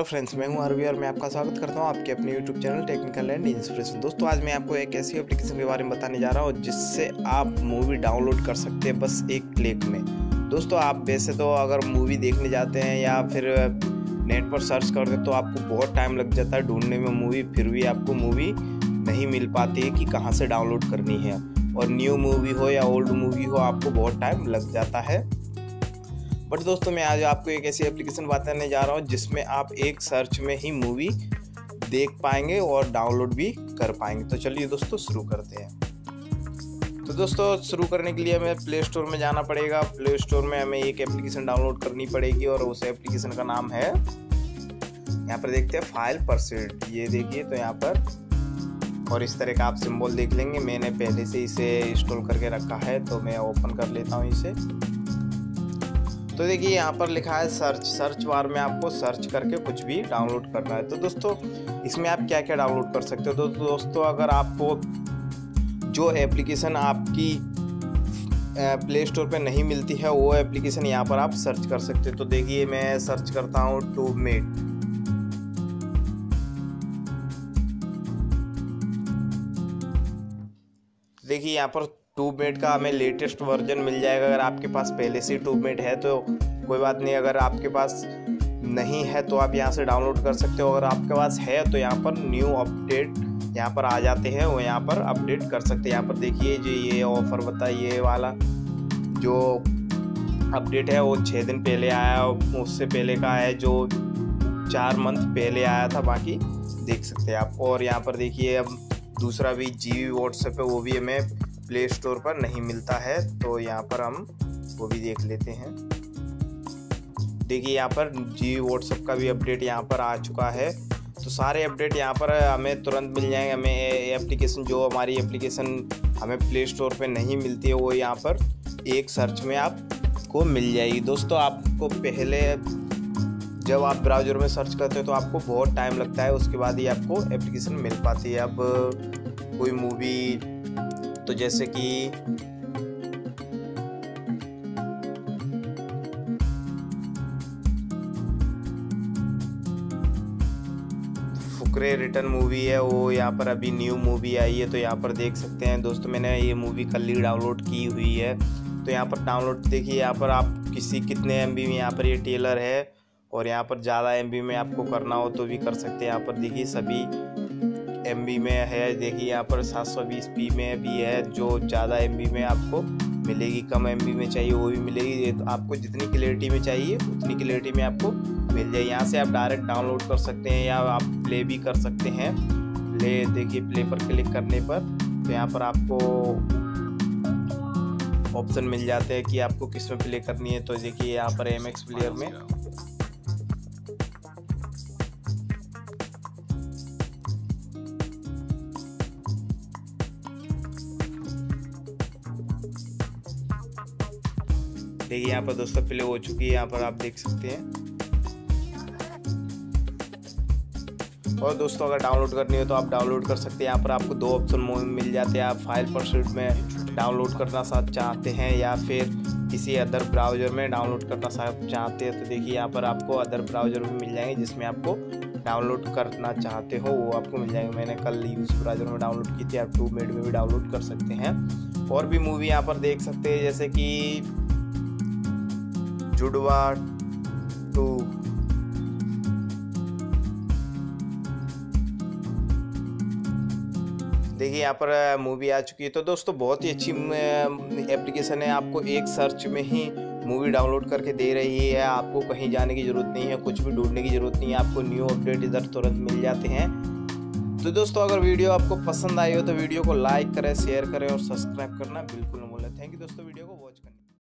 Hello friends, मैं हूं RV और मैं आपका स्वागत करता हूं आपके अपने YouTube channel technical and inspiration. दोस्तों, आज मैं आपको एक ऐसी एप्लीकेशन के बारे में बताने जा रहा हूं जिससे आप मूवी डाउनलोड कर सकते हैं बस एक क्लिक में। दोस्तों, आप वैसे तो अगर मूवी देखने जाते हैं या फिर नेट पर सर्च करते हैं तो आपको बहुत टाइम लग जाता है ढूंढने में मूवी, फिर भी आपको मूवी नहीं मिल पाती है कि कहाँ से डाउनलोड करनी है। और न्यू मूवी हो या ओल्ड मूवी हो, आपको बहुत टाइम लग जाता है। बट दोस्तों, मैं आज आपको एक ऐसी एप्लीकेशन बताने जा रहा हूँ जिसमें आप एक सर्च में ही मूवी देख पाएंगे और डाउनलोड भी कर पाएंगे। तो चलिए दोस्तों, शुरू करते हैं। तो दोस्तों, शुरू करने के लिए हमें प्ले स्टोर में जाना पड़ेगा। प्ले स्टोर में हमें एक एप्लीकेशन डाउनलोड करनी पड़ेगी और उस एप्लीकेशन का नाम है, यहाँ पर देखते हैं, फाइल परसेट। ये देखिए, तो यहाँ पर और इस तरह का आप सिम्बॉल देख लेंगे। मैंने पहले से इसे इंस्टॉल करके रखा है, तो मैं ओपन कर लेता हूँ इसे। तो देखिए, यहाँ पर लिखा है सर्च। सर्च बार में आपको सर्च करके कुछ भी डाउनलोड करना है। तो दोस्तों, इसमें आप क्या क्या डाउनलोड कर सकते हो? तो दोस्तों, अगर आपको जो एप्लीकेशन आपकी प्ले स्टोर पे नहीं मिलती है वो एप्लीकेशन यहाँ पर आप सर्च कर सकते हो। तो देखिए, मैं सर्च करता हूँ TubeMate। देखिए, यहाँ पर TubeMate का हमें लेटेस्ट वर्जन मिल जाएगा। अगर आपके पास पहले से TubeMate है तो कोई बात नहीं, अगर आपके पास नहीं है तो आप यहाँ से डाउनलोड कर सकते हो। अगर आपके पास है तो यहाँ पर न्यू अपडेट यहाँ पर आ जाते हैं, वो यहाँ पर अपडेट कर सकते हैं। यहाँ पर देखिए, जो ये ऑफ़र बताइए वाला जो अपडेट है वो 6 दिन पहले आया, उससे पहले का है जो 4 मंथ पहले आया था, बाकी देख सकते हैं आप। और यहाँ पर देखिए, अब दूसरा भी GWhatsApp है, वो भी हमें प्ले स्टोर पर नहीं मिलता है, तो यहाँ पर हम वो भी देख लेते हैं। देखिए, यहाँ पर GWhatsApp का भी अपडेट यहाँ पर आ चुका है। तो सारे अपडेट यहाँ पर हमें तुरंत मिल जाएंगे। हमें एप्लीकेशन, जो हमारी एप्लीकेशन हमें प्ले स्टोर पे नहीं मिलती है, वो यहाँ पर एक सर्च में आपको मिल जाएगी। दोस्तों, आपको पहले जब आप ब्राउज़र में सर्च करते हो तो आपको बहुत टाइम लगता है, उसके बाद ही आपको एप्लीकेशन मिल पाती है। अब कोई मूवी, तो जैसे कि फुकरे रिटर्न मूवी है, वो यहाँ पर अभी न्यू मूवी आई है, तो यहाँ पर देख सकते हैं। दोस्तों, मैंने ये मूवी कल ही डाउनलोड की हुई है। तो यहाँ पर डाउनलोड देखिए, यहाँ पर आप कितने MB में, यहाँ पर ये टेलर है, और यहाँ पर ज़्यादा MB में आपको करना हो तो भी कर सकते हैं। यहाँ पर देखिए, सभी MB में है। देखिए, यहाँ पर 720p में भी है, जो ज़्यादा MB में आपको मिलेगी, कम MB में चाहिए वो भी मिलेगी। तो आपको जितनी क्लैरिटी में चाहिए उतनी क्लैरिटी में आपको मिल जाए। यहाँ से आप डायरेक्ट डाउनलोड कर सकते हैं या आप प्ले भी कर सकते हैं। प्ले देखिए, प्ले पर क्लिक करने पर तो यहाँ पर आपको ऑप्शन मिल जाते हैं कि आपको किस में प्ले करनी है। तो देखिए, यहाँ पर MX प्लेयर में देखिए, यहाँ पर दोस्तों प्ले हो चुकी है, यहाँ पर आप देख सकते हैं। और दोस्तों, अगर डाउनलोड करनी हो तो आप डाउनलोड कर सकते हैं। यहाँ पर आपको 2 ऑप्शन मिल जाते हैं। आप फाइल परसेट में डाउनलोड करना चाहते हैं या फिर किसी अदर ब्राउज़र में डाउनलोड करना चाहते हैं। तो देखिए, यहाँ पर आपको अदर ब्राउज़र भी मिल जाएंगे जिसमें आपको डाउनलोड करना चाहते हो वो आपको मिल जाएंगे। मैंने कल यूज़ ब्राउज़र में डाउनलोड की थी, आप TubeMate में भी डाउनलोड कर सकते हैं। और भी मूवी यहाँ पर देख सकते हैं, जैसे कि जुड़वा टू, देखिए यहाँ पर मूवी आ चुकी है। तो दोस्तों, बहुत ही अच्छी एप्लीकेशन है, आपको एक सर्च में ही मूवी डाउनलोड करके दे रही है। आपको कहीं जाने की ज़रूरत नहीं है, कुछ भी ढूंढने की ज़रूरत नहीं है, आपको न्यू अपडेट इधर तुरंत मिल जाते हैं। तो दोस्तों, अगर वीडियो आपको पसंद आई हो तो वीडियो को लाइक करें, शेयर करें और सब्सक्राइब करना बिल्कुल ना भूलें। थैंक यू दोस्तों, वीडियो को वॉच करें।